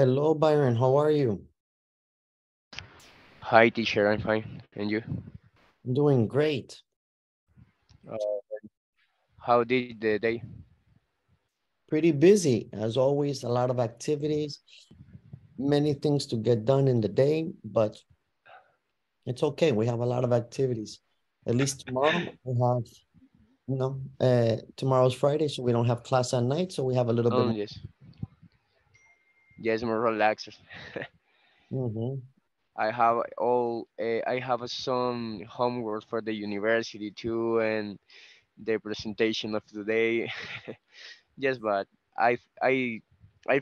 Hello, Byron. How are you? Hi, teacher. I'm fine. And you? I'm doing great. How did the day? Pretty busy, as always, a lot of activities, many things to get done in the day, but it's okay. We have a lot of activities. At least tomorrow, we have, you know, tomorrow's Friday, so we don't have class at night, so we have a little bit. Yes. Yes, more relaxed. Mm-hmm. I have some homework for the university too, and the presentation of today. Yes, but I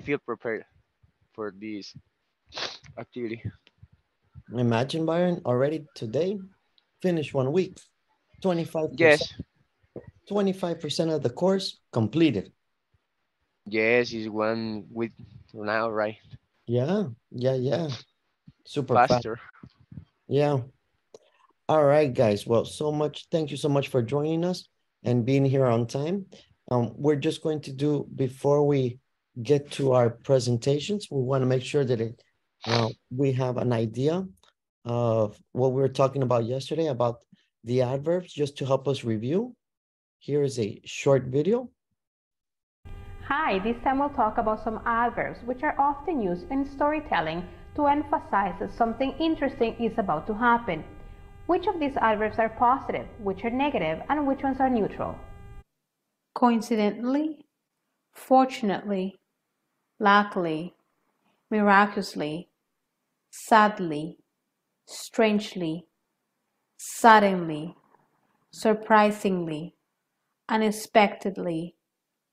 feel prepared for this activity. Imagine, Byron, already today, finish 1 week, 25%. Yes. 25% of the course completed. Yes, it's 1 week from now, right? Yeah. Super faster. Yeah. All right, guys. Well, so much. Thank you so much for joining us and being here on time. We're just going to do, before we get to our presentations, we want to make sure that we have an idea of what we were talking about yesterday about the adverbs, just to help us review. Here is a short video. Hi, this time we'll talk about some adverbs which are often used in storytelling to emphasize that something interesting is about to happen. Which of these adverbs are positive, which are negative, and which ones are neutral? Coincidentally, fortunately, luckily, miraculously, sadly, strangely, suddenly, surprisingly, unexpectedly,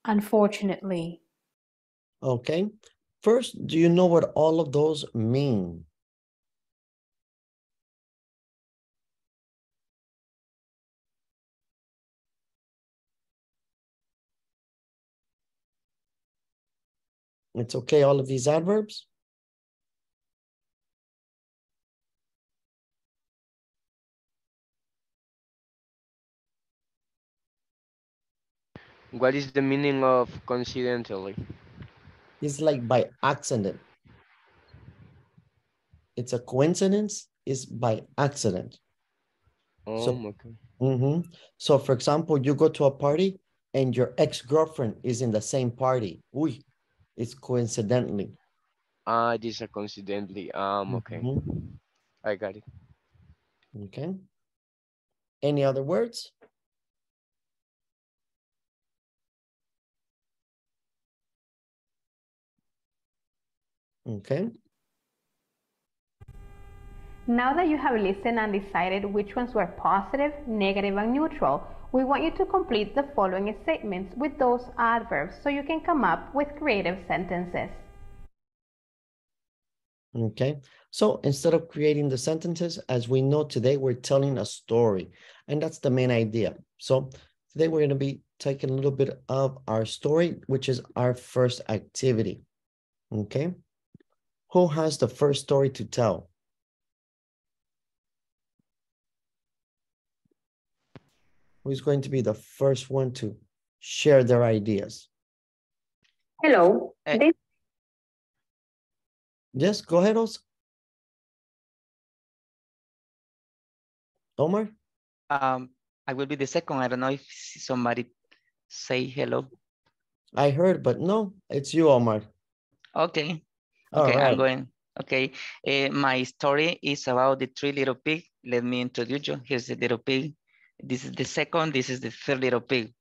unfortunately. Okay. First, do you know what all of those mean? It's okay, all of these adverbs? What is the meaning of coincidentally? It's like by accident. It's a coincidence, it's by accident. Oh, so, okay. Mm-hmm. So for example, you go to a party and your ex-girlfriend is in the same party. Uy, it's coincidentally. It is a coincidentally. Okay. Mm-hmm. I got it. Okay. Any other words? Okay. Now that you have listened and decided which ones were positive, negative, and neutral, we want you to complete the following statements with those adverbs so you can come up with creative sentences. Okay. So instead of creating the sentences, as we know today, we're telling a story, and that's the main idea. So today we're going to be taking a little bit of our story, which is our first activity. Okay. Who has the first story to tell? Who's going to be the first one to share their ideas? Hello. Yes, go ahead, Omar? I will be the second. I don't know if somebody say hello. I heard, but no, it's you, Omar. Okay. Okay, right. I'm going. Okay, my story is about the three little pigs. Let me introduce you. Here's the little pig. This is the second. This is the third little pig.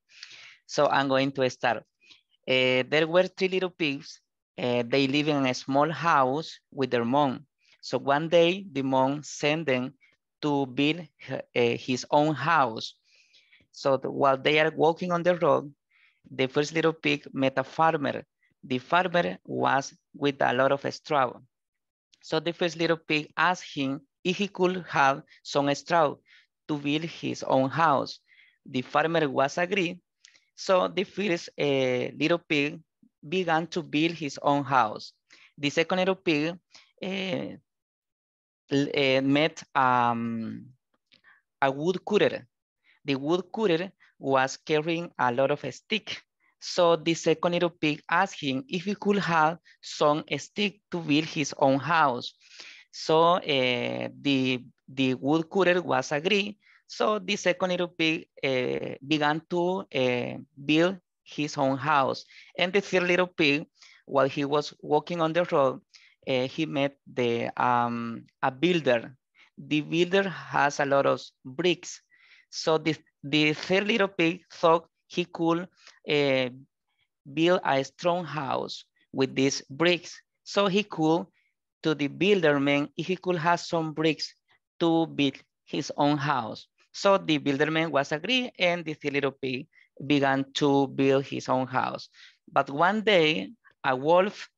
So I'm going to start. There were three little pigs. They live in a small house with their mom. So one day, the mom sent them to build his own house. So while they are walking on the road, the first little pig met a farmer. The farmer was with a lot of straw. So the first little pig asked him if he could have some straw to build his own house. The farmer was agreed. So the first little pig began to build his own house. The second little pig met a wood cutter. The wood cutter was carrying a lot of sticks. So the second little pig asked him if he could have some stick to build his own house. So the wood cutter was agreed. So the second little pig began to build his own house. And the third little pig, while he was walking on the road, he met the a builder. The builder has a lot of bricks. So the third little pig thought he could build a strong house with these bricks. So he could, to the builder man, if he could have some bricks to build his own house. So the builder man was agreed, and the third little pig began to build his own house. But one day, a wolf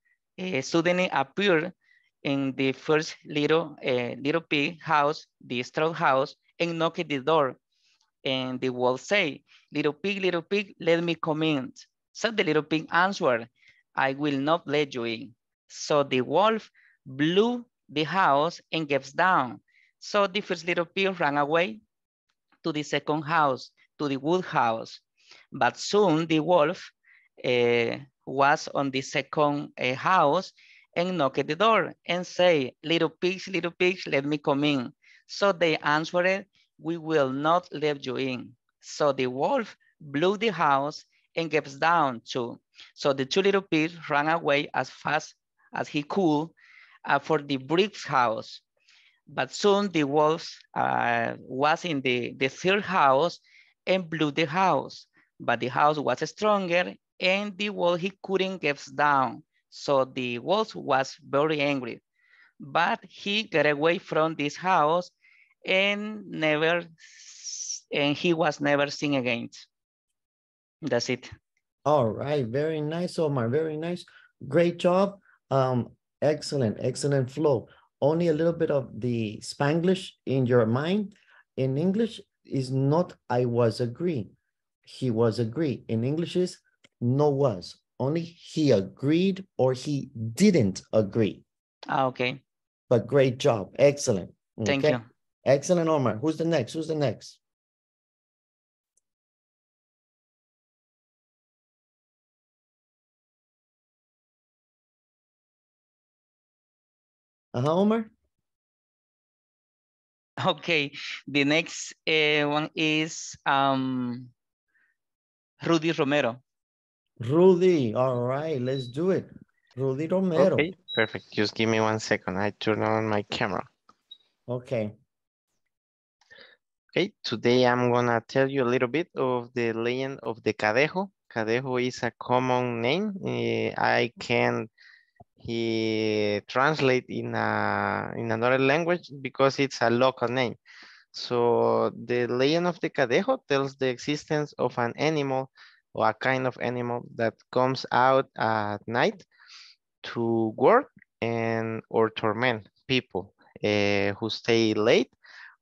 suddenly appeared in the first little pig house, the straw house, and knocked at the door. And the wolf said, little pig, let me come in." So the little pig answered, I will not let you in. So the wolf blew the house and gets down. So the first little pig ran away to the second house, to the wood house. But soon the wolf was on the second house and knocked at the door and said, little pigs, let me come in. So they answered, we will not let you in. So the wolf blew the house and gets down too. So the two little pigs ran away as fast as he could for the brick house. But soon the wolf was in the third house and blew the house. But the house was stronger and the wolf he couldn't get down. So the wolf was very angry. But he got away from this house and he was never seen again. That's it. All right, very nice, Omar, very nice. Great job. Excellent, excellent flow. Only a little bit of the Spanglish in your mind. In English is not I was agreeing. He was agreed. In English is no was. Only he agreed or he didn't agree. Okay. But great job. Excellent. Okay. Thank you. Excellent, Omar. Who's the next? Who's the next? Omar? Okay. The next one is... Rudy Romero. Rudy, all right, let's do it. Rudy Romero. Okay, perfect. Just give me 1 second. I turn on my camera. Okay. Okay, today I'm gonna tell you a little bit of the legend of the Cadejo. Cadejo is a common name. I can translate in another language because it's a local name. So the legend of the Cadejo tells the existence of an animal or a kind of animal that comes out at night to work and or torment people who stay late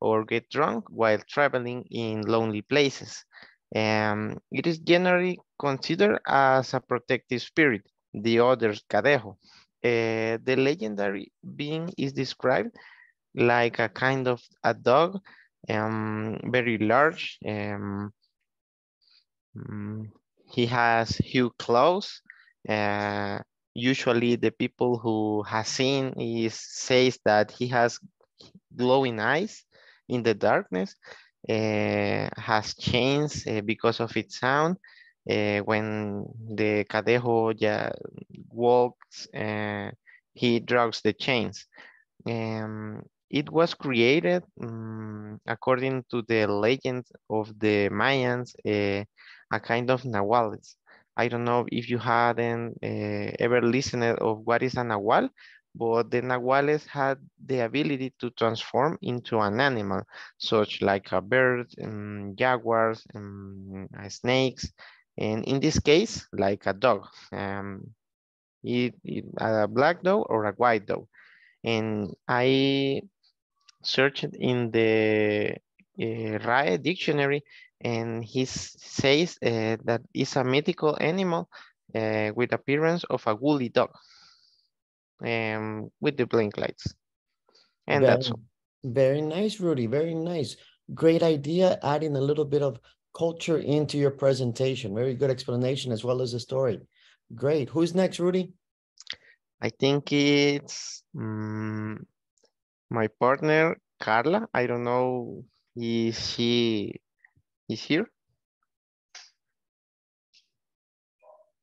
or get drunk while traveling in lonely places. It is generally considered as a protective spirit, the other Cadejo. The legendary being is described like a kind of a dog, very large. He has huge claws. Usually the people who has seen says that he has glowing eyes in the darkness, has chains because of its sound. When the Cadejo walks, he drags the chains. It was created, according to the legend of the Mayans, a kind of nahuales. I don't know if you hadn't ever listened of what is a nahual, but the nahuales had the ability to transform into an animal, such like a bird, jaguars, snakes, and in this case, like a dog, a black dog or a white dog. And I searched in the Rae dictionary, and he says that it's a mythical animal with appearance of a woolly dog with the blink lights. And very, that's all. Very nice, Rudy, very nice. Great idea, adding a little bit of culture into your presentation. Very good explanation as well as the story. Great. Who's next, Rudy? I think it's my partner, Carla. I don't know if she is here.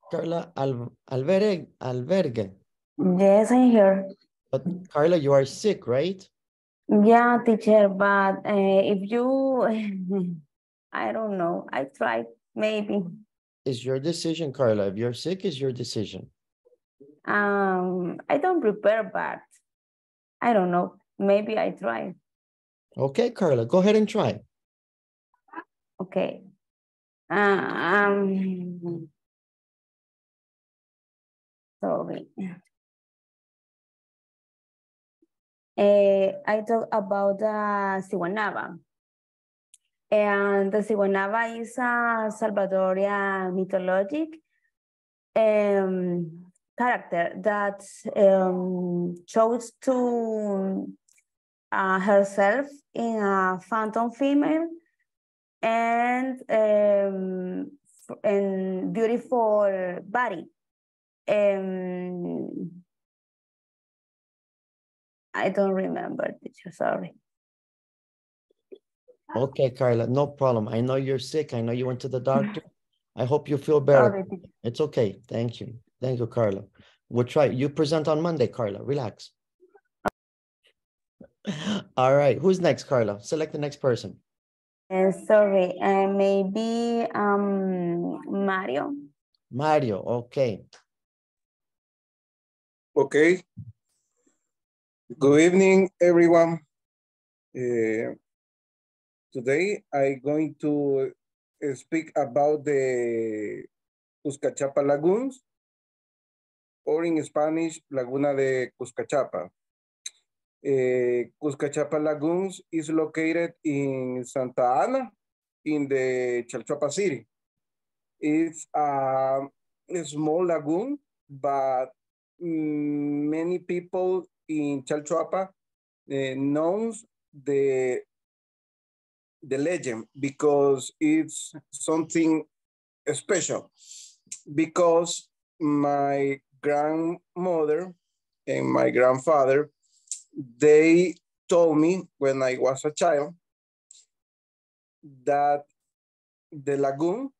Carla Albergue. Yes, I'm here. But Carla, you are sick, right? Yeah, teacher, but if you, I don't know, I tried, maybe. It's your decision, Carla. If you're sick, it's your decision. I don't prepare, but I don't know. Maybe I try. Okay, Carla, go ahead and try. Okay. Sorry. I talk about the Siguanaba. And the Siguanaba is a Salvadorian mythologic character that chose to herself in a phantom female and beautiful body. I don't remember, teacher, sorry. Okay, Carla, no problem. I know you're sick. I know you went to the doctor. I hope you feel better. Sorry. It's okay. Thank you. Thank you, Carla. We'll try. You present on Monday, Carla. Relax. All right. Who's next, Carla? Select the next person. Sorry. Maybe Mario. Mario, okay. Okay. Good evening, everyone. Today I'm going to speak about the Cuscachapa lagoons, or in Spanish, Laguna de Cuscachapa. Cuscachapa lagoons is located in Santa Ana, in the Chalchuapa city. It's a small lagoon, but many people in Chalchuapa knows the legend because it's something special. Because my grandmother and my grandfather, they told me when I was a child that the lagoon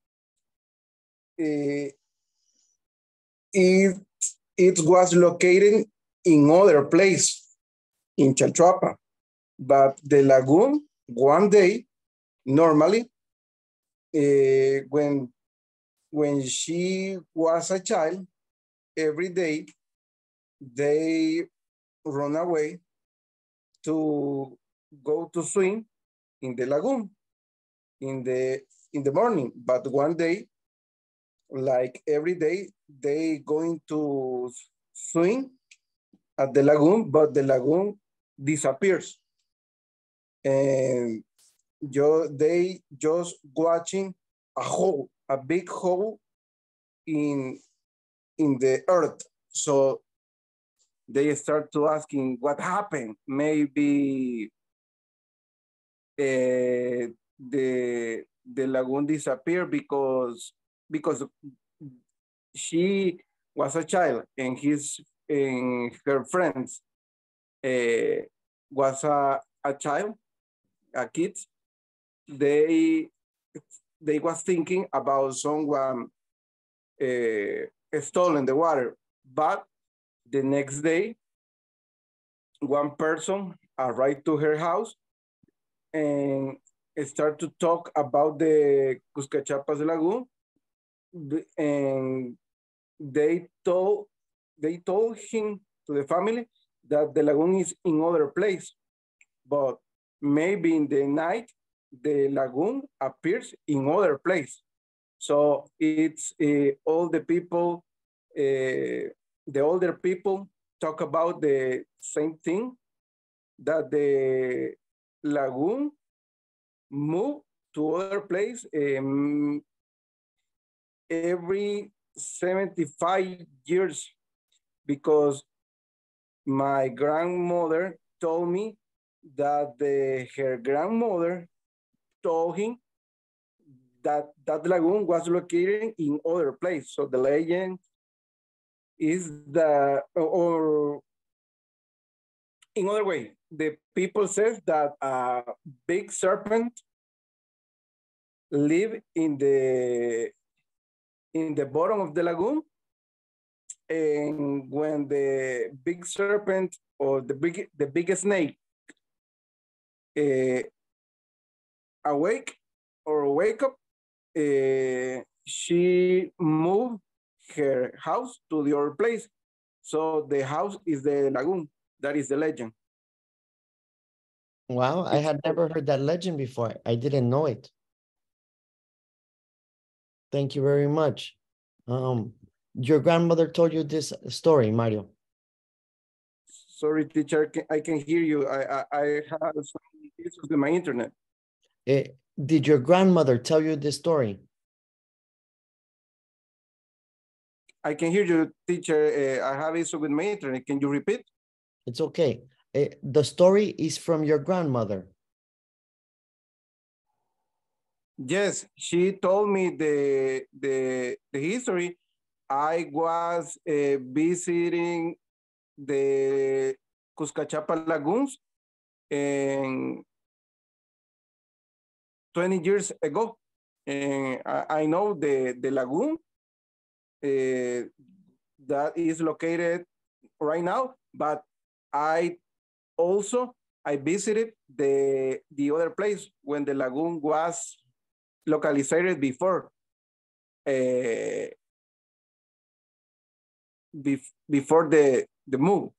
it was located in other place in Chalchuapa, but the lagoon one day, normally, when she was a child, every day they run away to go to swim in the lagoon in the morning. But one day, like every day, they going to swim at the lagoon, but the lagoon disappears. And they just watching a hole, a big hole in the earth. So they start to asking what happened. Maybe the lagoon disappeared because she was a child and her friends was a child, a kid. They was thinking about someone stolen the water, but the next day, one person arrived to her house and started to talk about the Cuscachapa's lagoon, and they told him to the family that the lagoon is in other place, but maybe in the night the lagoon appears in other place. So it's all the people, the older people talk about the same thing, that the lagoon moved to other place every 75 years, because my grandmother told me that her grandmother told him that lagoon was located in other place. So the legend is in other way, the people says that a big serpent live in the bottom of the lagoon, and when the big serpent or the big snake wake up, she moved her house to the other place. So the house is the lagoon. That is the legend. Wow, I had never heard that legend before. I didn't know it. Thank you very much. Your grandmother told you this story, Mario. Sorry, teacher, I can hear you. I have some issues with my internet. Did your grandmother tell you this story? I can hear you, teacher. I have issues with my internet. Can you repeat? It's okay. The story is from your grandmother. Yes, she told me the history. I was visiting the Cuscachapa lagoons and 20 years ago, and I know the lagoon that is located right now, but I visited the other place when the lagoon was localized before. Before the move.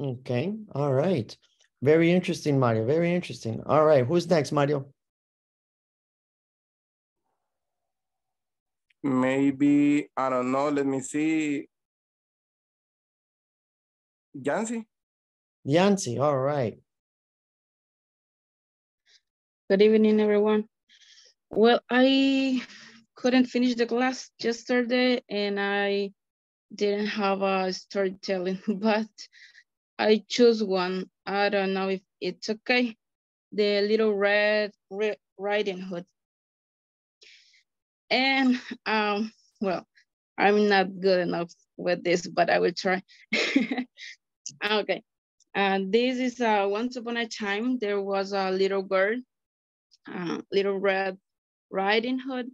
Okay, all right. Very interesting, Mario, very interesting. All right, who's next, Mario? Maybe, I don't know, let me see. Yancy? Yancy, all right. Good evening, everyone. Well, I couldn't finish the class yesterday and I didn't have a storytelling, but I chose one. I don't know if it's okay. The Little Red Riding Hood. And well, I'm not good enough with this, but I will try. Okay, this is once upon a time, there was a little girl, Little Red Riding Hood.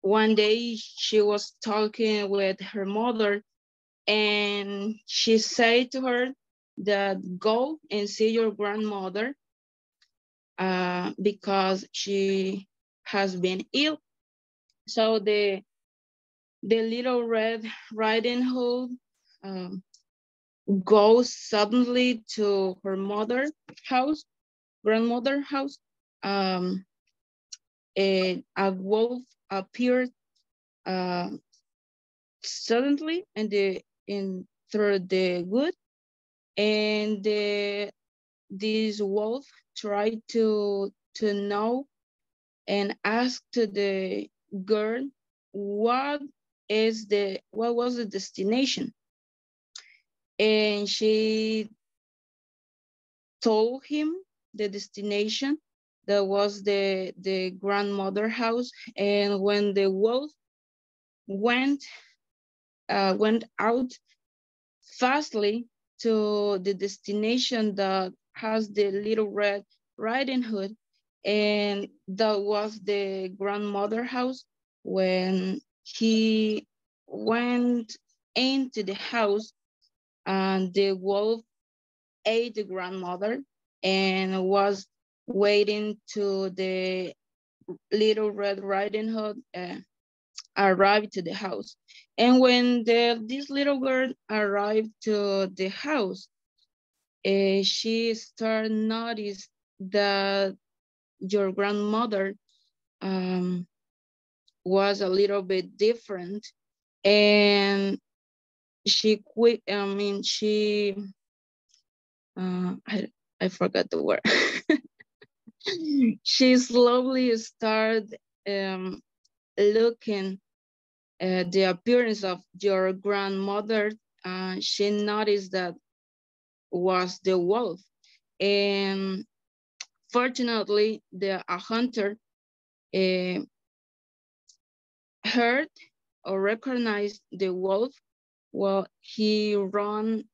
One day she was talking with her mother and she said to her that go and see your grandmother because she has been ill. So the Little Red Riding Hood goes suddenly to her grandmother's house. A wolf appeared suddenly through the wood, and this wolf tried to know and asked to the girl what was the destination, and she told him the destination. That was the grandmother's house. And when the wolf went out fastly to the destination that has the Little Red Riding Hood, and that was the grandmother's house. When he went into the house, and the wolf ate the grandmother and was waiting till the Little Red Riding Hood arrived to the house. And when this little girl arrived to the house, she started notice that your grandmother was a little bit different, and I forgot the word. She slowly started looking at the appearance of your grandmother. She noticed that was the wolf. And fortunately, a hunter heard or recognized the wolf while he ran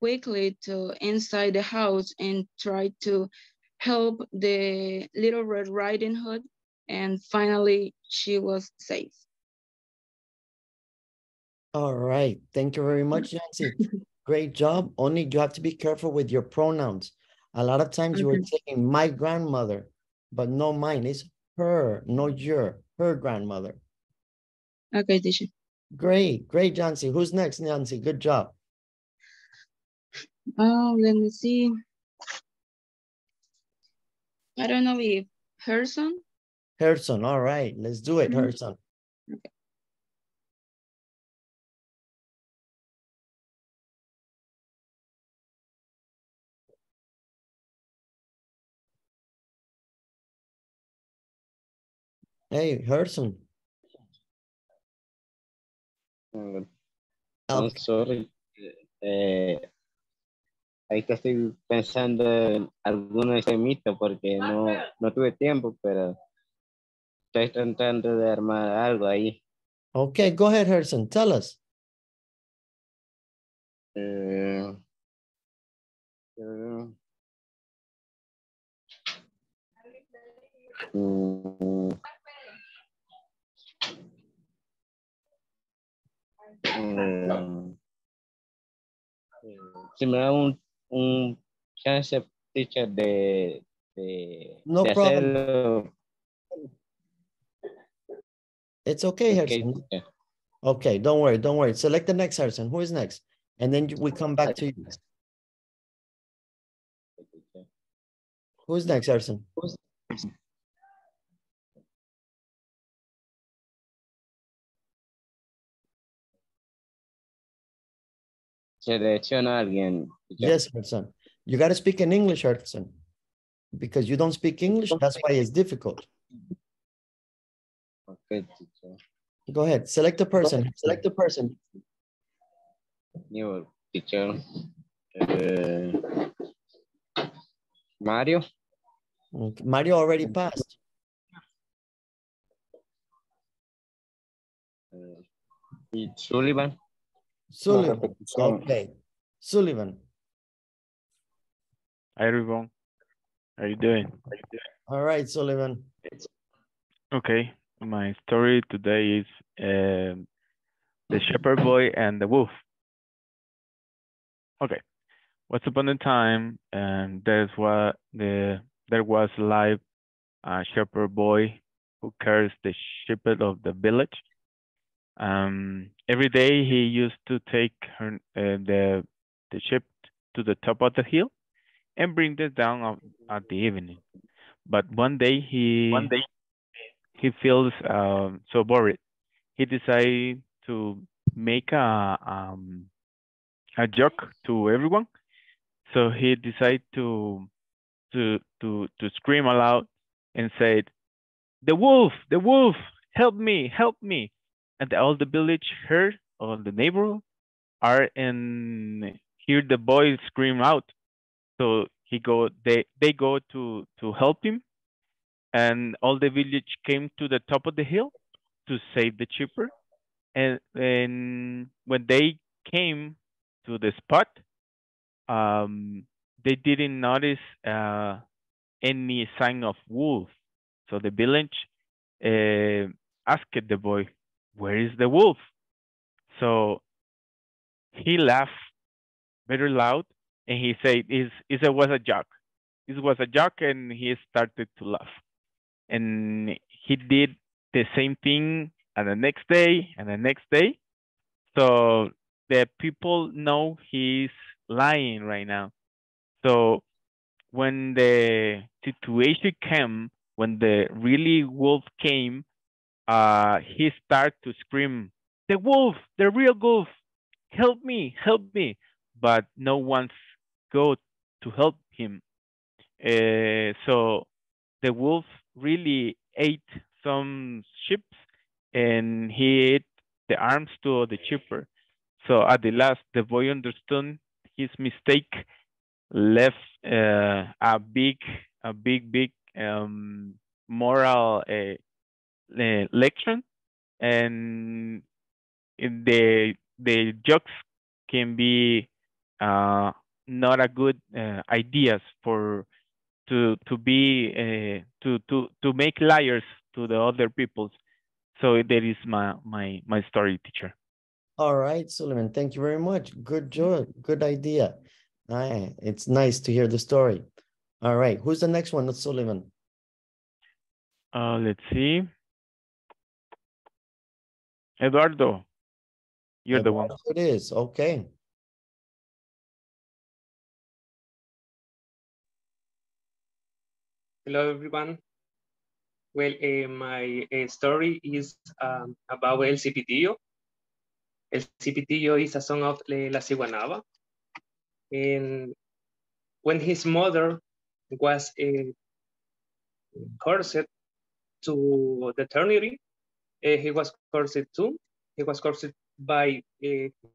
quickly to inside the house and tried to help the Little Red Riding Hood, and finally she was safe. All right, thank you very much, Nancy. Great job. Only you have to be careful with your pronouns. A lot of times you were saying my grandmother, but no mine, it's her, not your, her grandmother. Okay, teacher. Great, great, Nancy. Who's next, Nancy? Good job. Oh, let me see. I don't know if Herson. Herson, all right, let's do it, Herson. Okay. Hey, Herson. Okay. I'm sorry. Ahí que estoy pensando en alguno de ese mito porque no tuve tiempo, pero estoy tratando de armar algo ahí. Okay, go ahead, Herson. Tell us. Si me da un chance, teacher, de problem. Hacerlo. It's okay, Herson. Okay. Okay, don't worry, don't worry. Select the next, Herson. Who is next? And then we come back to you. Who's next, Herson? Selecciona alguien. Yes, Herson. You got to speak in English, Herson. Because you don't speak English, that's why it's difficult. Okay, teacher. Go ahead. Select the person. Select the person. New teacher. Mario. Okay. Mario already passed. It's Sullivan. Sullivan. Okay. Sullivan. Hi, everyone. How are you doing? All right, Sullivan. Okay. My story today is the shepherd boy and the wolf. Okay. Once upon a time, there was alive a shepherd boy who carries the sheep of the village. Every day he used to take the sheep to the top of the hill and bring them down at the evening. But one day he feels so bored. He decided to make a joke to everyone. So he decided to scream aloud and said, the wolf, help me, help me!" And all the village heard, all the neighbors hear the boy scream out. So they go to help him. And all the village came to the top of the hill to save the shepherd. And when they came to the spot, they didn't notice any sign of wolf. So the village asked the boy, "Where is the wolf?" So he laughed very loud and he said, "It was a joke. It was a joke," and he started to laugh. And he did the same thing and the next day and the next day. So the people know he's lying right now. So when the situation came, when the really wolf came, he started to scream, "The wolf, the real wolf, help me, help me." But no one's go to help him. So the wolf really ate some sheep and he ate the arms to the shepherd. So at the last, the boy understood his mistake, left a big moral lecture, and the jokes can be not a good ideas for to be to make liars to the other peoples. So that is my story, teacher. All right, Sullivan, thank you very much. Good job, good idea. It's nice to hear the story. All right, who's the next one, Sullivan? Let's see. Eduardo, you're Eduardo the one. It is, okay. Hello, everyone. Well, my story is about El Cipitio. El Cipitio is a son of La Siguanaba. And when his mother was cursed to the eternity, he was cursed too. He was cursed by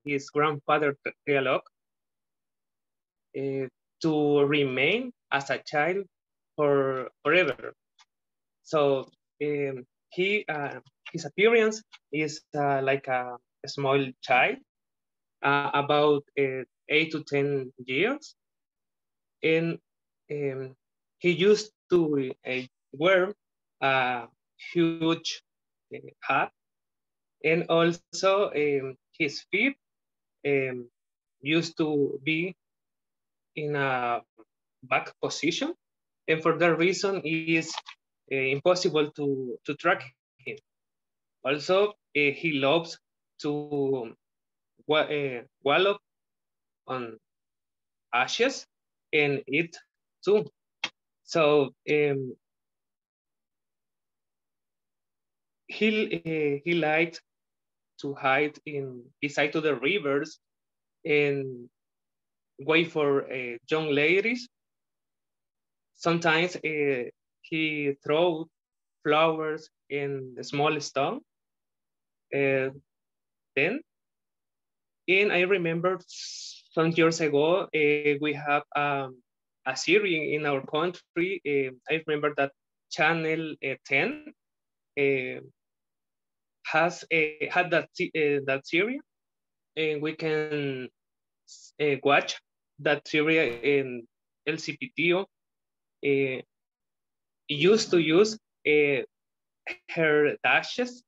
his grandfather, Kralog, to remain as a child forever. So his appearance is like a small child, about 8 to 10 years, and he used to wear a huge hat, and also his feet used to be in a back position, and for that reason it is impossible to track him. Also, he loves to wallop on ashes and eat too. So he liked to hide beside to the rivers and wait for young ladies. Sometimes he throw flowers in a small stone. And I remember some years ago, we have a series in our country. I remember that Channel 10 had that series, and we can watch that series in El Cipitio. Used to use her ashes,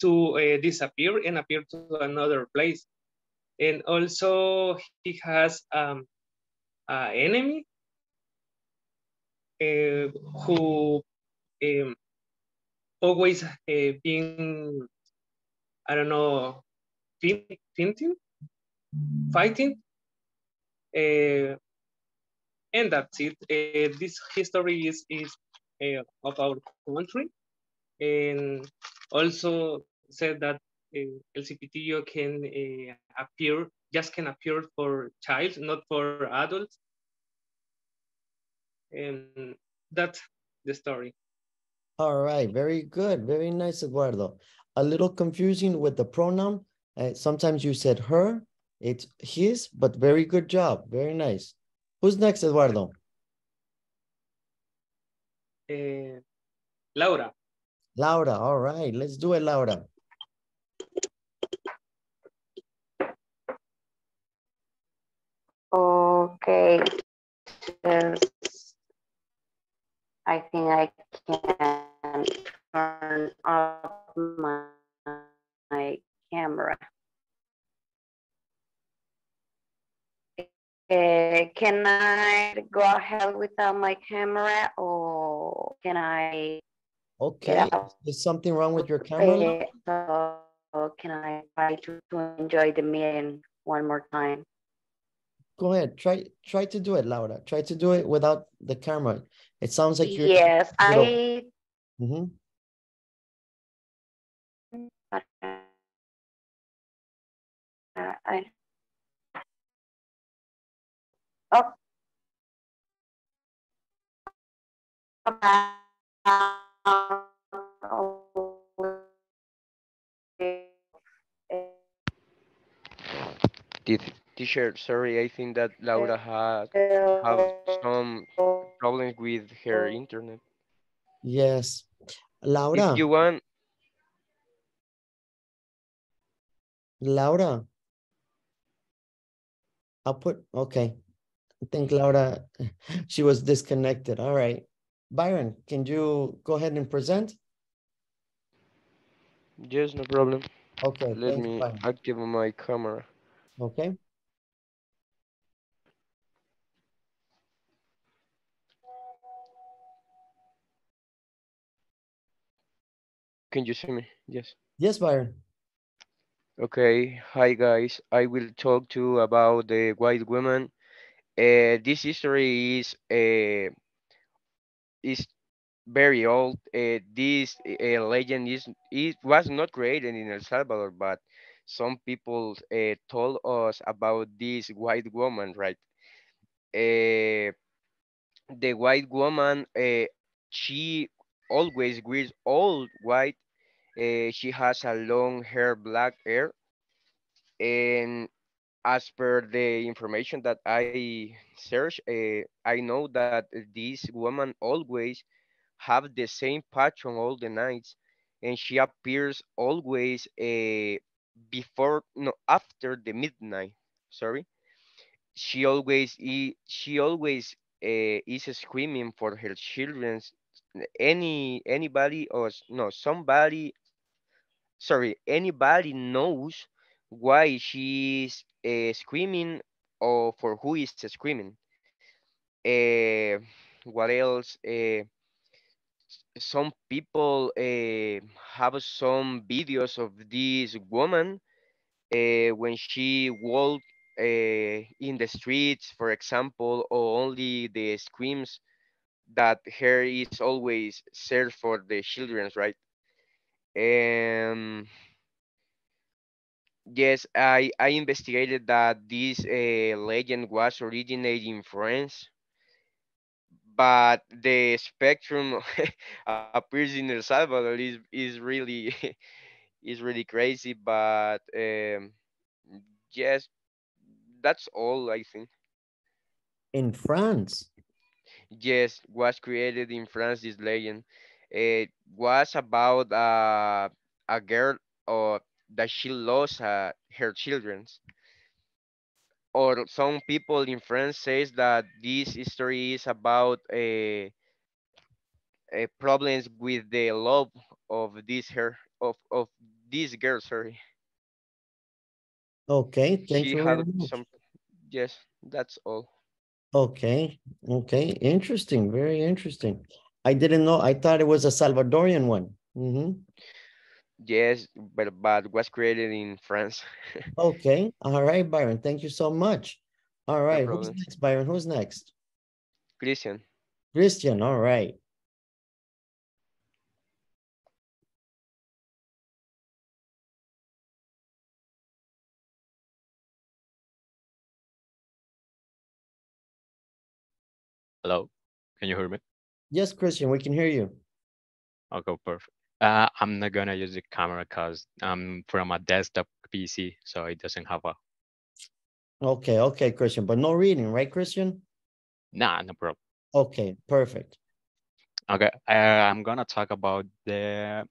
to disappear and appear to another place. And also he has an enemy who always being, I don't know, fighting. And that's it. This history is of our country, and also said that El Cipitio can appear for child, not for adults. And that's the story. All right, very good, very nice, Eduardo. A little confusing with the pronoun. Sometimes you said her, it's his, but very good job, very nice. Who's next, Eduardo? Laura. Laura, all right, let's do it, Laura. Okay, since I think I can turn off my camera. Can I go ahead without my camera, or can I? Okay, is something wrong with your camera? So can I try to enjoy the meeting one more time? Go ahead, try to do it, Laura. Try to do it without the camera. It sounds like you're... Yes, I... Mm-hmm. Oh. Teacher, sorry, I think that Laura had some problem with her internet. Yes. Laura. If you want. Laura. I'll put, okay. I think Laura, she was disconnected. All right. Byron, can you go ahead and present? Yes, no problem. Okay. Let me Byron. Active my camera. Okay. Can you see me? Yes. Yes, Byron. Okay. Hi, guys. I will talk to you about the white woman. This history is very old. This legend it was not created in El Salvador, but some people told us about this white woman, right? The white woman, she always wears all white. She has a long hair, black hair, and as per the information that I search, I know that this woman always have the same pattern all the nights, and she appears always after the midnight. Sorry, she always is screaming for her children. Anybody knows why she's screaming or for who is screaming. What else? Some people have some videos of this woman when she walked in the streets, for example, or only the screams that her is always served for the children, right? Yes, I investigated that this legend was originated in France, but the spectrum appears in El Salvador is really crazy. But yes, that's all I think. In France? Yes, was created in France. This legend, it was about a girl or that she lost her children. Or some people in France says that this story is about a problems with the love of this girl. Sorry. Okay, thank you very much. Yes, that's all. Okay, okay, interesting, very interesting. I didn't know, I thought it was a Salvadorian one. Mm-hmm. Yes, but was created in France. Okay, all right, Byron, thank you so much. All right, no problem. Who's next, Byron? Who's next? Christian. Christian, all right. Hello, can you hear me? Yes, Christian, we can hear you. Okay, perfect. I'm not gonna use the camera because I'm from a desktop PC, so it doesn't have a... Okay, Christian, but no reading, right, Christian? Nah, no problem. Okay, perfect. Okay, I'm gonna talk about the...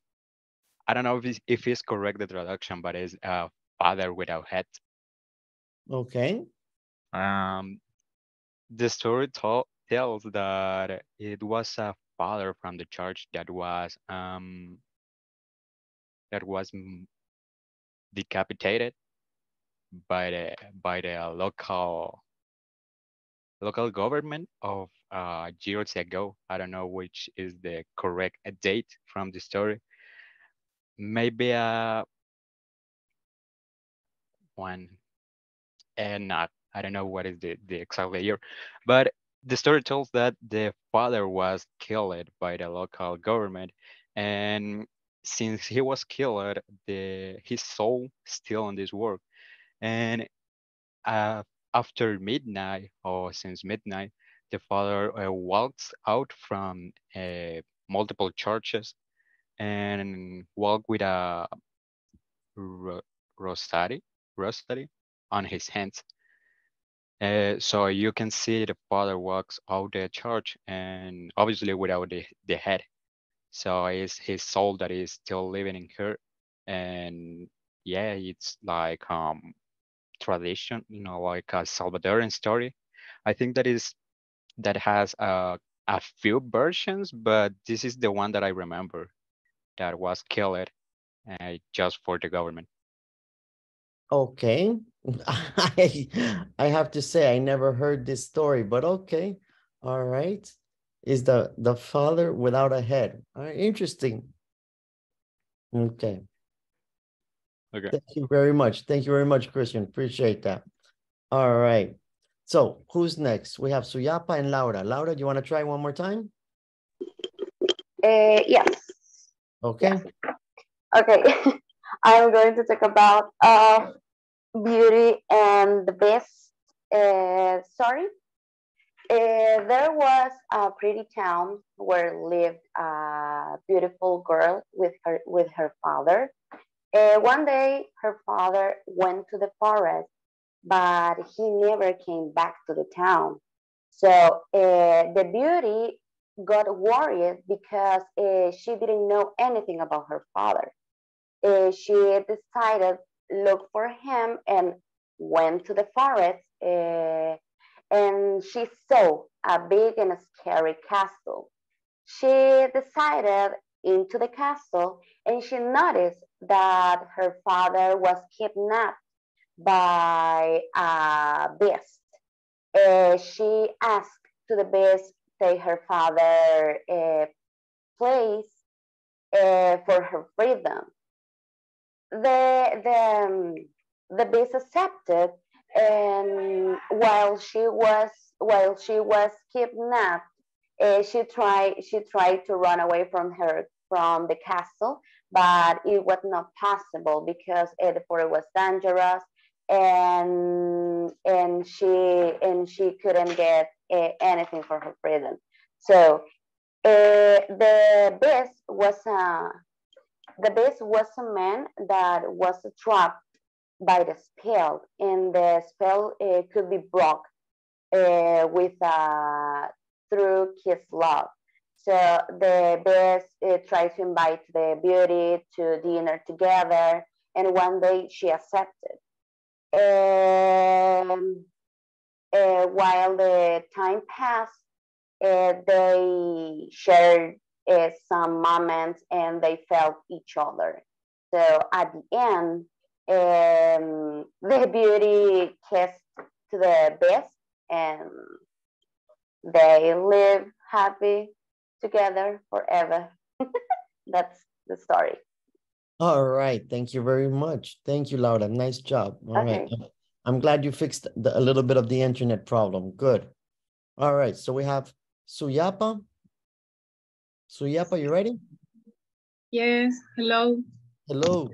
I don't know if it's correct, the traduction, but it's father without head. Okay. The story tells that it was a father from the church that was decapitated by the local government of years ago. I don't know which is the correct date from the story. Maybe 1 and not. I don't know what is the exact year, but the story tells that the father was killed by the local government, and since he was killed, his soul still in this world. And after midnight, or since midnight, the father walks out from multiple churches and walked with a rosary on his hands. So you can see the father walks out the church, and obviously without the head. So it's his soul that is still living in her. And yeah, it's like tradition, you know, like a Salvadoran story. I think that has a few versions, but this is the one that I remember that was killed just for the government. Okay. I have to say I never heard this story, but okay. All right. Is the father without a head. All right. Interesting. Okay. Okay. Thank you very much. Thank you very much, Christian. Appreciate that. All right. So who's next? We have Suyapa and Laura. Laura, do you want to try one more time? Yes. Okay. Yes. Okay. I'm going to talk about beauty and the beast. Sorry. There was a pretty town where lived a beautiful girl with her father. One day, her father went to the forest, but he never came back to the town. So the beauty got worried because she didn't know anything about her father. She decided to look for him and went to the forest. And she saw a big and scary castle. She decided into the castle, and she noticed that her father was kidnapped by a beast. She asked to the beast to take her father place for her freedom. The beast accepted, and while she was kidnapped, she tried to run away from the castle, but it was not possible because the forest was dangerous, and she couldn't get anything for her freedom. So the beast was a man that was trapped by the spell, and the spell could be broke through kiss love. So the beast tried to invite the beauty to dinner together, and one day she accepted. While the time passed, they shared some moments, and they felt each other. So at the end, the beauty kissed to the beast, and they live happy together forever. That's the story. All right. Thank you very much. Thank you, Laura. Nice job. All right. I'm glad you fixed a little bit of the internet problem. Good. All right. So we have Suyapa. Suyapa, you ready? Yes. Hello. Hello.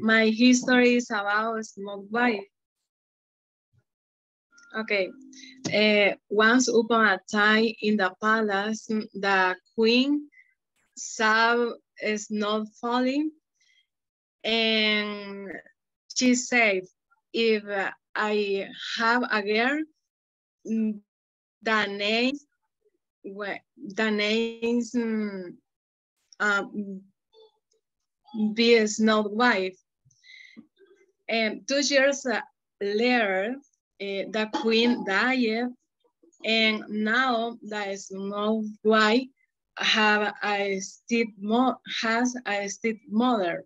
My history is about smoke pipe. Okay. Once upon a time in the palace, the queen saw snow falling, and she said, "If I have a girl, the name be a snow wife." And 2 years later, the queen died, and now the snow wife has a stepmother.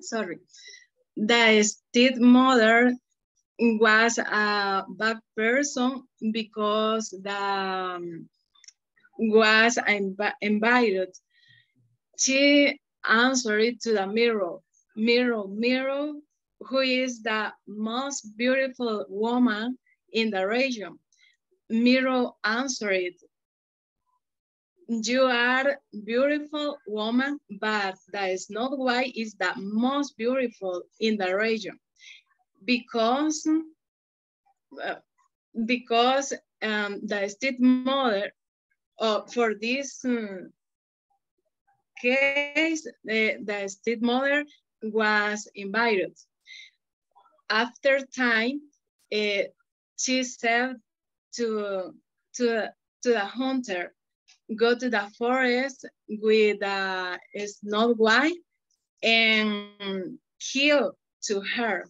Sorry, the stepmother was a bad person because was invited. She answered to the mirror. "Mirror, mirror, who is the most beautiful woman in the region?" Mirror answered, "You are beautiful woman, but that is not why is the most beautiful in the region, because the stepmother for this case the stepmother was invited. After time, she said to the hunter, go to the forest with a snow white and kill to her.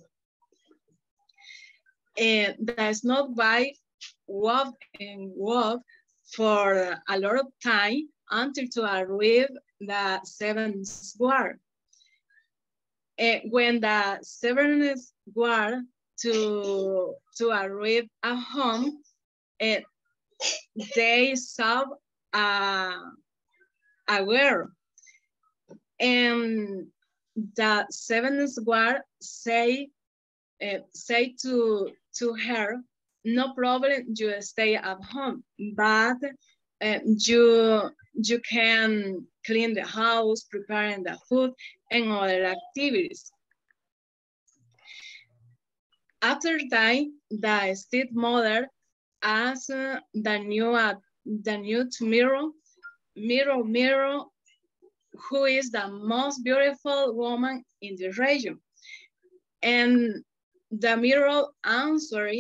And the snow white walked and walked for a lot of time until to arrive the seventh guard. When the seventh guard to arrive at home, they saw a girl, and the seventh guard say to her, no problem, you stay at home, but you can clean the house, preparing the food, and other activities. After that, the stepmother asked the new to mirror, mirror, who is the most beautiful woman in the region? And the mirror answered,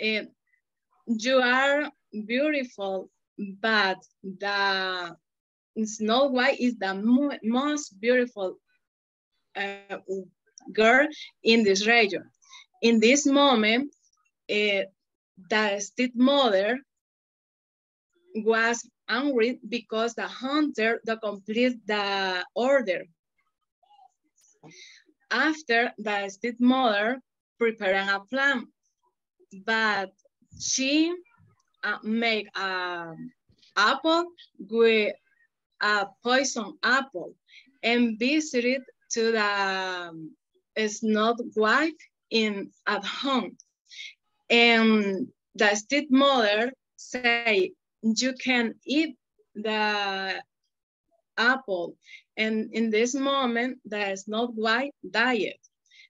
you are beautiful, but the Snow White is the most beautiful girl in this region. In this moment, the stepmother was angry because the hunter completed the order. After, the stepmother prepared a plan, but she made an apple with a poison apple and visited to the Snow White at home. And the stepmother said, you can eat the apple. And in this moment, the Snow White died.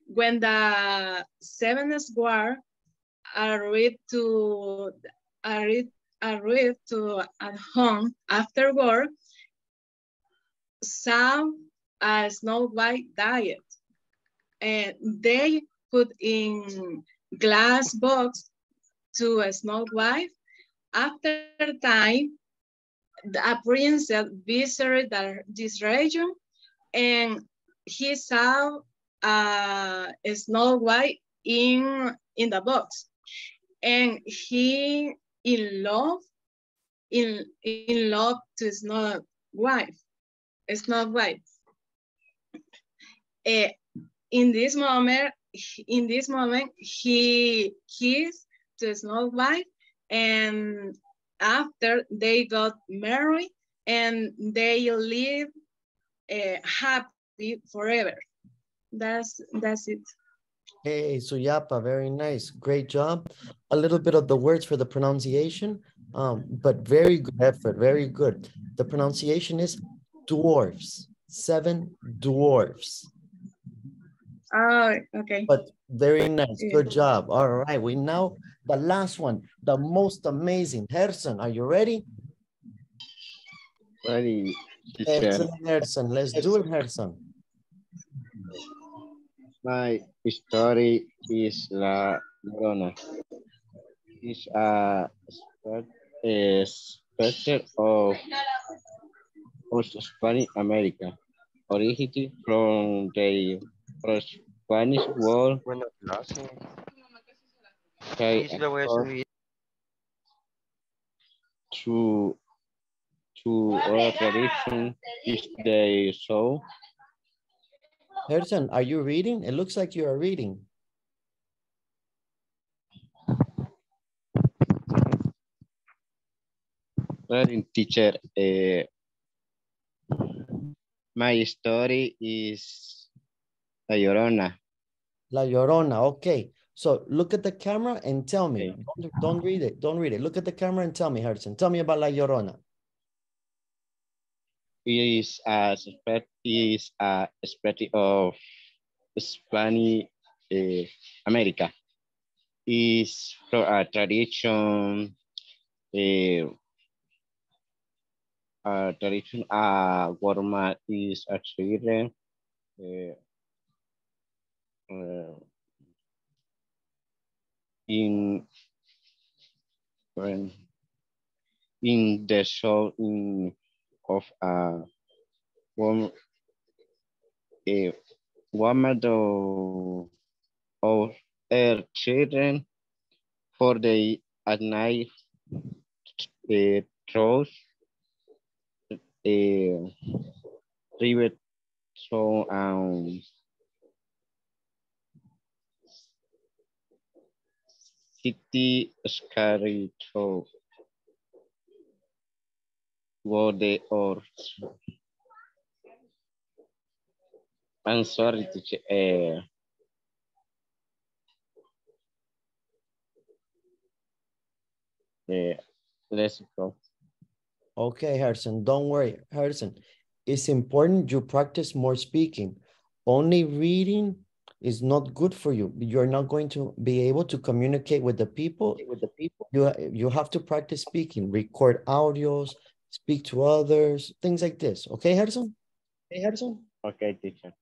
When the seventh guard arrived at home afterward, saw a Snow White diet, and they put in glass box to a Snow White. After time, a prince visited this region, and he saw a Snow White in the box, and he in love to Snow White. It's not right. In this moment, he kissed the Snow White, and after they got married, and they lived happy forever. That's it. Hey, Suyapa, very nice, great job. A little bit of the words for the pronunciation, but very good effort, very good. The pronunciation is dwarves, 7 dwarves. Oh, okay. But very nice, good job. All right, we now, the last one, the most amazing. Herson, are you ready? Ready. Excellent, Herson, let's do it, Herson. My story is La Llorona. It's a special of Spanish America, originated from the Spanish world. To our tradition is the soul. Herson, are you reading? It looks like you are reading. Reading, teacher. My story is La Llorona. La Llorona, okay. So look at the camera and tell me. Okay. Don't read it, don't read it. Look at the camera and tell me, Herson. Tell me about La Llorona. It is a spectacle of Spanish America. It is from a tradition, tradition, woman is a children, in the show of a woman of her children for the at night throws a rivet so city scary to what they are. I'm sorry, teacher. Let's go. Okay, Herson, don't worry, Herson. It's important you practice more speaking. Only reading is not good for you. You're not going to be able to communicate with the people. You have to practice speaking, record audios, speak to others, things like this. Okay, Herson? Hey, Herson? Okay, teacher.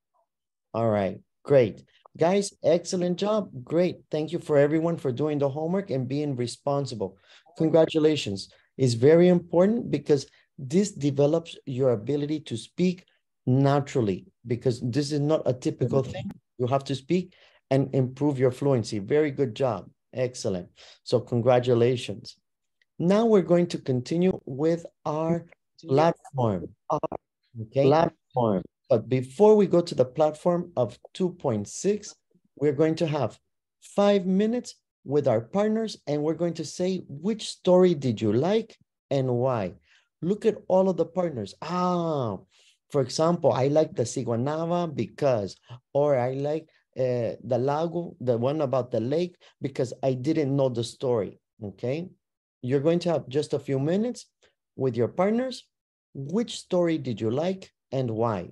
All right, great. Guys, excellent job. Great. Thank you for everyone for doing the homework and being responsible. Congratulations. It's very important because this develops your ability to speak naturally, because this is not a typical thing. You have to speak and improve your fluency. Very good job. Excellent. So congratulations. Now we're going to continue with our platform. Okay. Platform. But before we go to the platform of 2.6, we're going to have 5 minutes with our partners, and we're going to say, which story did you like and why? Look at all of the partners. Ah, for example, I like the Siguanaba because, or I like the Lago, the one about the lake, because I didn't know the story, okay? You're going to have just a few minutes with your partners. Which story did you like and why?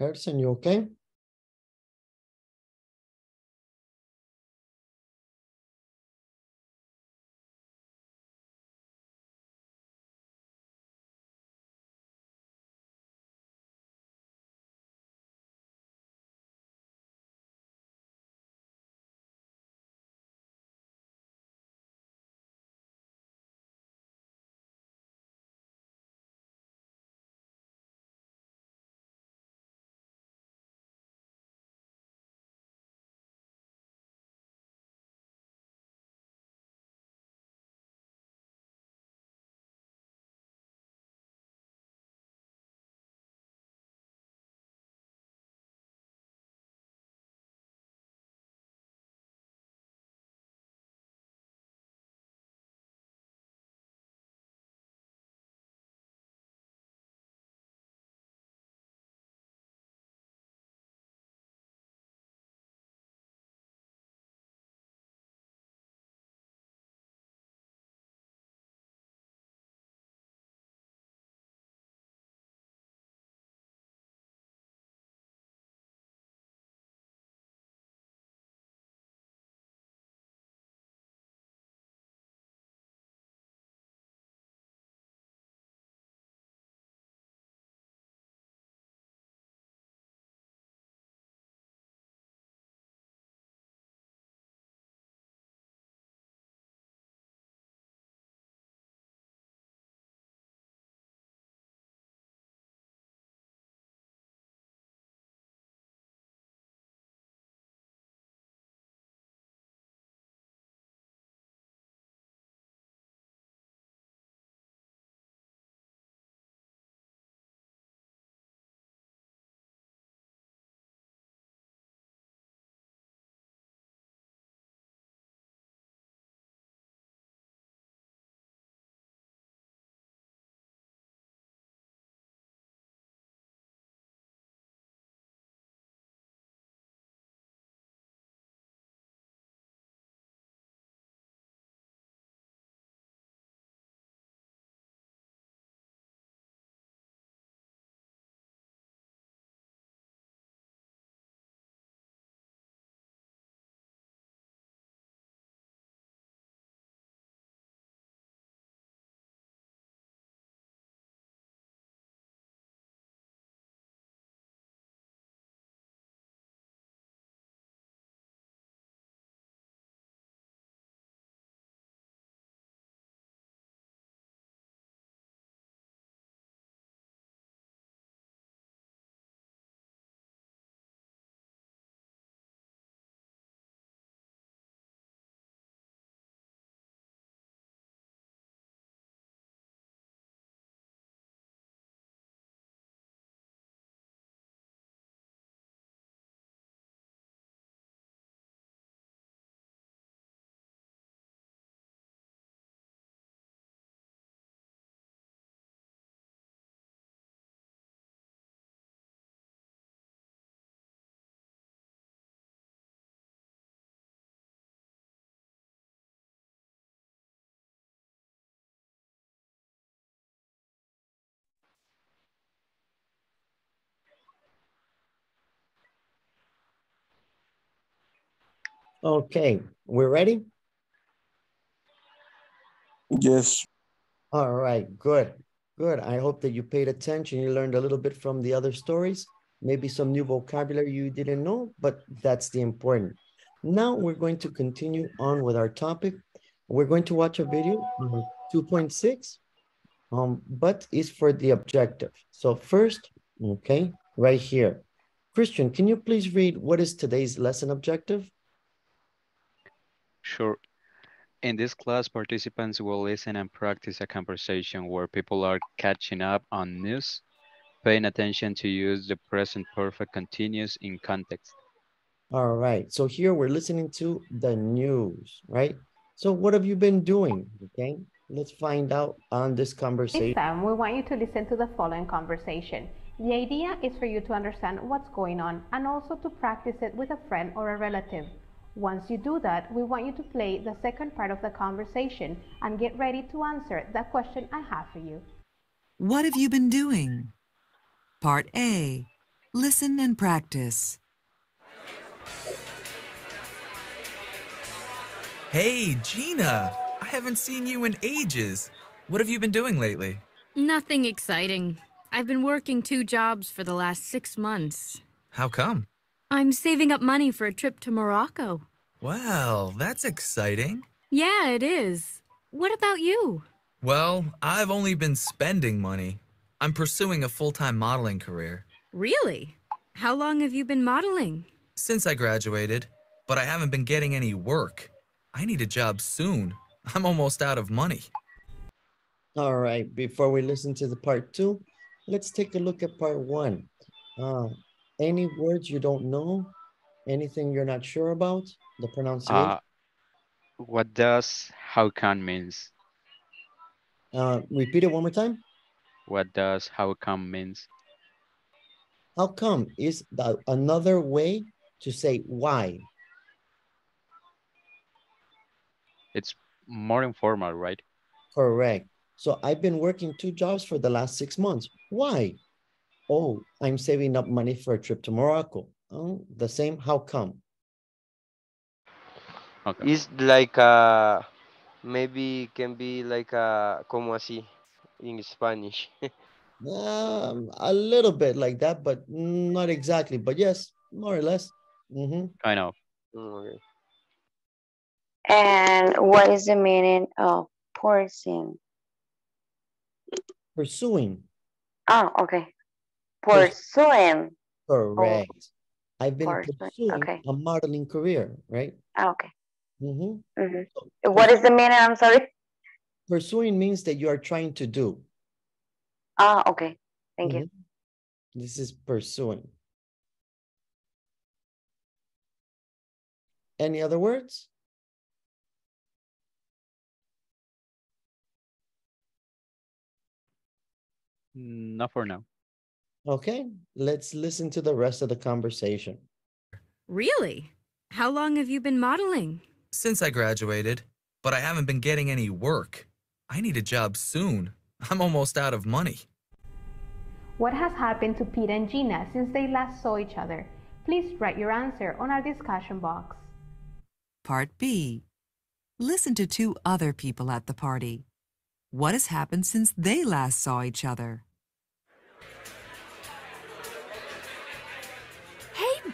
Herson, you okay? Okay, we're ready? Yes. All right, good, good. I hope that you paid attention. You learned a little bit from the other stories, maybe some new vocabulary you didn't know, but that's the important. Now we're going to continue on with our topic. We're going to watch a video, 2.6, but it's for the objective. So first, okay, right here. Christian, can you please read what is today's lesson objective? Sure. In this class, participants will listen and practice a conversation where people are catching up on news, paying attention to use the present perfect continuous in context. All right, so here we're listening to the news, right? So what have you been doing, okay? Let's find out on this conversation. This time, we want you to listen to the following conversation. The idea is for you to understand what's going on and also to practice it with a friend or a relative. Once you do that, we want you to play the second part of the conversation and get ready to answer the question I have for you. What have you been doing? Part A, listen and practice. Hey, Gina, I haven't seen you in ages. What have you been doing lately? Nothing exciting. I've been working 2 jobs for the last 6 months. How come? I'm saving up money for a trip to Morocco. Wow, that's exciting. Yeah, it is. What about you? Well, I've only been spending money. I'm pursuing a full-time modeling career. Really? How long have you been modeling? Since I graduated, but I haven't been getting any work. I need a job soon. I'm almost out of money. All right, before we listen to the part 2, let's take a look at part 1. Any words you don't know? Anything you're not sure about? The pronunciation? What does how come means? Repeat it one more time. What does how come means? How come is another way to say why. It's more informal, right? Correct. So I've been working 2 jobs for the last 6 months. Why? Oh, I'm saving up money for a trip to Morocco. Oh, the same, how come? Okay. It's like a, maybe can be like a, como así in Spanish. A little bit like that, but not exactly. But yes, more or less. Mm-hmm. I know. Okay. And what is the meaning of pursuing? Pursuing. Oh, okay. Pursuing. Correct. Oh, I've been pursuing a modeling career, right? Oh, okay. Mm-hmm. Mm-hmm. What is the meaning? I'm sorry. Pursuing means that you are trying to do. Ah, okay. Thank you. This is pursuing. Any other words? Not for now. Okay, let's listen to the rest of the conversation. Really? How long have you been modeling? Since I graduated, but I haven't been getting any work. I need a job soon. I'm almost out of money. What has happened to Pete and Gina since they last saw each other? Please write your answer on our discussion box. Part B. Listen to 2 other people at the party. What has happened since they last saw each other?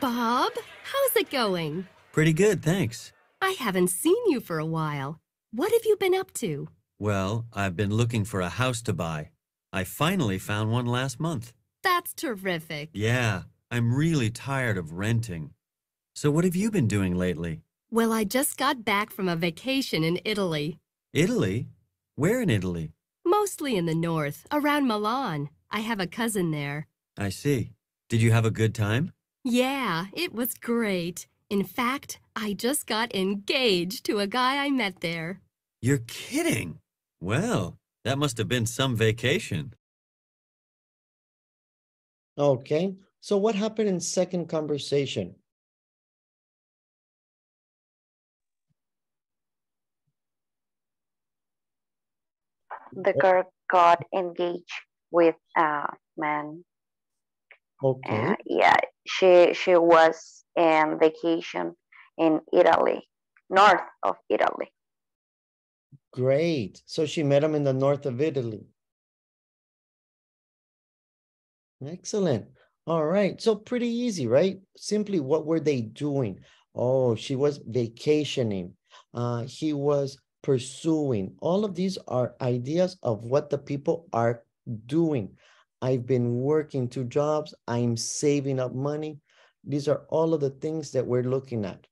Bob, how's it going? Pretty good, thanks. I haven't seen you for a while. What have you been up to? Well, I've been looking for a house to buy. I finally found one last month. That's terrific. Yeah, I'm really tired of renting. So what have you been doing lately? Well, I just got back from a vacation in Italy. Italy? Where in Italy? Mostly in the north, around Milan. I have a cousin there. I see. Did you have a good time? Yeah, it was great. In fact, I just got engaged to a guy I met there. You're kidding. Well, that must have been some vacation. Okay, so what happened in second conversation? The girl got engaged with a man. Okay. Yeah, she was on vacation in Italy, north of Italy. Great. So she met him in the north of Italy. Excellent. All right. So pretty easy, right? Simply, what were they doing? Oh, she was vacationing. He was pursuing. All of these are ideas of what the people are doing. I've been working 2 jobs. I'm saving up money. These are all of the things that we're looking at.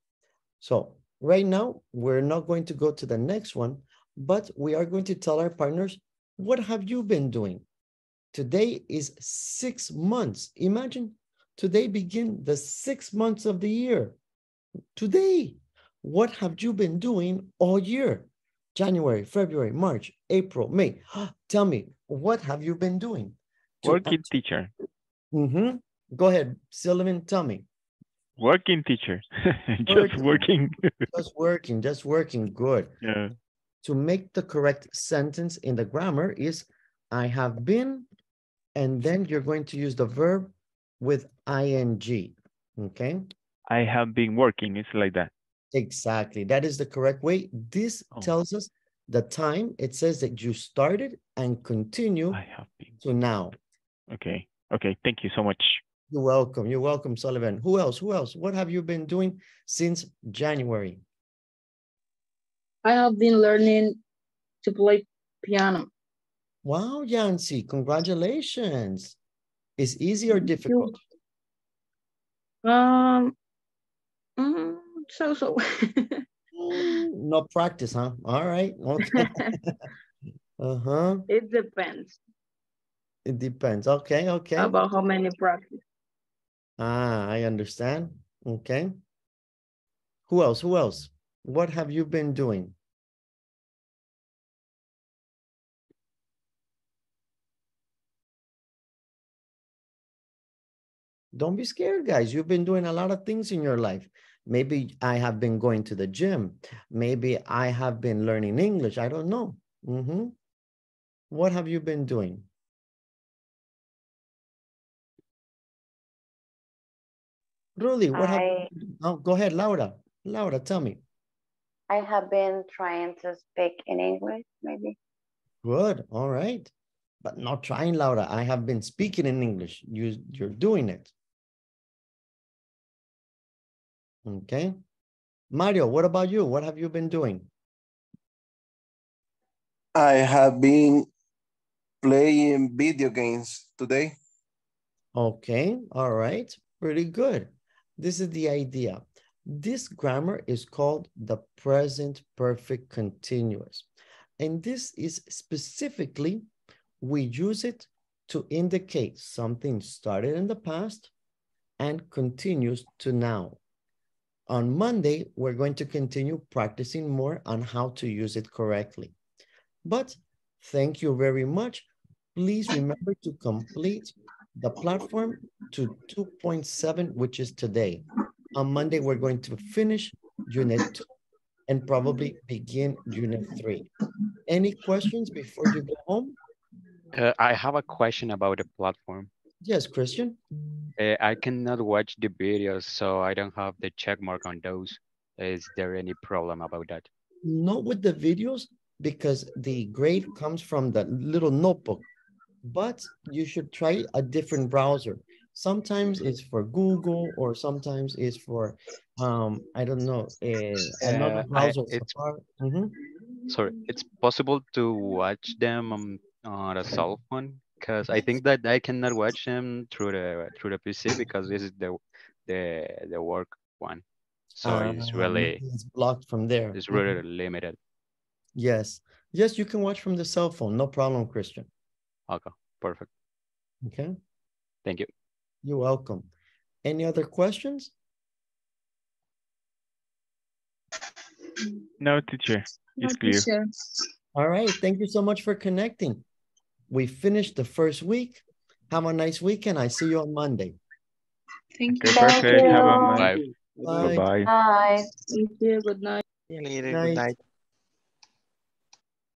So right now, we're not going to go to the next one, but we are going to tell our partners, what have you been doing? Today is 6 months. Imagine today begin the 6 months of the year. Today, what have you been doing all year? January, February, March, April, May. Tell me, what have you been doing? Working, teacher. Mm-hmm. Go ahead, Sullivan, tell me. Working, teacher. Just working. Good. Yeah. To make the correct sentence in the grammar is I have been, and then you're going to use the verb with ing. Okay? I have been working. It's like that. Exactly. That is the correct way. This tells us the time. It says that you started and continue to now. Okay. Okay. Thank you so much. You're welcome. You're welcome, Sullivan. Who else? Who else? What have you been doing since January? I have been learning to play piano. Wow, Yancy, congratulations. Is easy or difficult? So. No practice, huh? All right. Okay. Uh-huh. It depends. It depends. Okay, okay. About how many practice. Ah, I understand. Okay. Who else? Who else? What have you been doing? Don't be scared, guys. You've been doing a lot of things in your life. Maybe I have been going to the gym. Maybe I have been learning English. I don't know. Mm-hmm. What have you been doing? Rudy, what have you been? Oh, go ahead, Laura. Laura, tell me. I have been trying to speak in English, maybe. Good. All right. But not trying, Laura. I have been speaking in English. You're doing it. Okay. Mario, what about you? What have you been doing? I have been playing video games today. Okay. All right. Pretty good. This is the idea. This grammar is called the present perfect continuous. And this is specifically we use it to indicate something started in the past and continues to now. On Monday, we're going to continue practicing more on how to use it correctly. But thank you very much. Please remember to complete the platform to 2.7, which is today. On Monday, we're going to finish Unit 2 and probably begin Unit 3. Any questions before you go home? I have a question about the platform. Yes, Christian. I cannot watch the videos, so I don't have the check mark on those. Is there any problem about that? Not with the videos, because the grade comes from the little notebook, but you should try a different browser. Sometimes it's for Google, or sometimes it's for, I don't know, another browser. Mm-hmm. Sorry, it's possible to watch them on a cell phone, because I think that I cannot watch them through the PC because this is the work one, so it's blocked from there. It's really limited. Yes, yes, you can watch from the cell phone, no problem, Christian. Okay, perfect. Okay, thank you. You're welcome. Any other questions? No, teacher. It's clear. All right, thank you so much for connecting. We finished the first week. Have a nice weekend. I see you on Monday. Thank you. Okay, perfect. Have a nice. Bye. Bye. Bye. Bye. Thank you. Good night. See you later. Good night.